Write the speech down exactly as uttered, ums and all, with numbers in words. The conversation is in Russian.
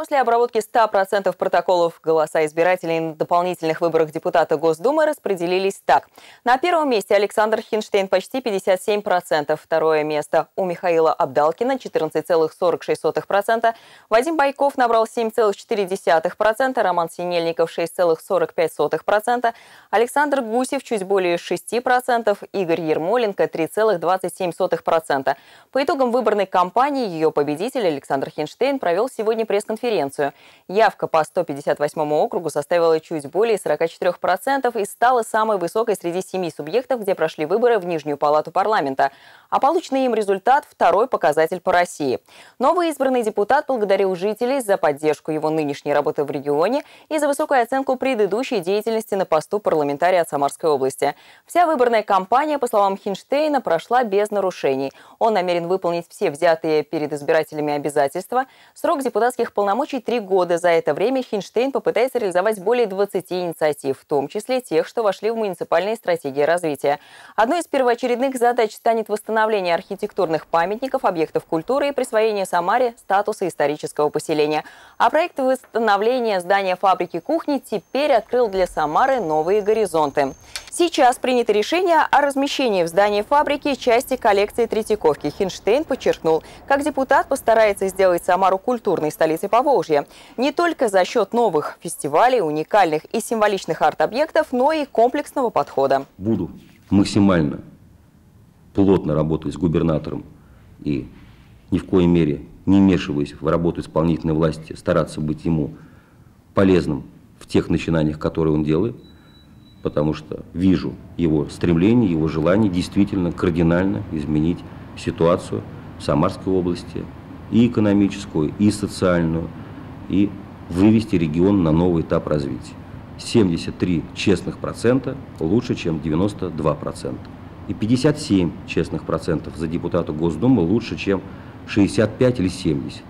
После обработки ста процентов протоколов голоса избирателей на дополнительных выборах депутата Госдумы распределились так. На первом месте Александр Хинштейн почти пятьдесят семь процентов. Второе место у Михаила Абдалкина четырнадцать целых сорок шесть сотых процента. Вадим Байков набрал семь целых четыре десятых процента, Роман Синельников шесть целых сорок пять сотых процента, Александр Гусев чуть более шести процентов, Игорь Ермоленко три целых двадцать семь сотых процента. По итогам выборной кампании ее победитель Александр Хинштейн провел сегодня пресс-конференцию. Явка по сто пятьдесят восьмому округу составила чуть более сорока четырёх процентов и стала самой высокой среди семи субъектов, где прошли выборы в Нижнюю палату парламента. А полученный им результат – второй показатель по России. Новый избранный депутат благодарил жителей за поддержку его нынешней работы в регионе и за высокую оценку предыдущей деятельности на посту парламентария от Самарской области. Вся выборная кампания, по словам Хинштейна, прошла без нарушений. Он намерен выполнить все взятые перед избирателями обязательства. Срок депутатских полномочий – три года. За это время Хинштейн попытается реализовать более двадцати инициатив, в том числе тех, что вошли в муниципальные стратегии развития. Одной из первоочередных задач станет восстановление архитектурных памятников, объектов культуры и присвоение Самаре статуса исторического поселения. А проект восстановления здания фабрики кухни теперь открыл для Самары новые горизонты. Сейчас принято решение о размещении в здании фабрики части коллекции Третьяковки. Хинштейн подчеркнул, как депутат постарается сделать Самару культурной столицей Поволжья. Не только за счет новых фестивалей, уникальных и символичных арт-объектов, но и комплексного подхода. Буду максимально плотно работать с губернатором и ни в коей мере не вмешиваясь в работу исполнительной власти, стараться быть ему полезным в тех начинаниях, которые он делает. Потому что вижу его стремление, его желание действительно кардинально изменить ситуацию в Самарской области, и экономическую, и социальную, и вывести регион на новый этап развития. семьдесят три честных процента лучше, чем девяносто два процента. И пятьдесят семь честных процентов за депутата Госдумы лучше, чем шестьдесят пять или семьдесят.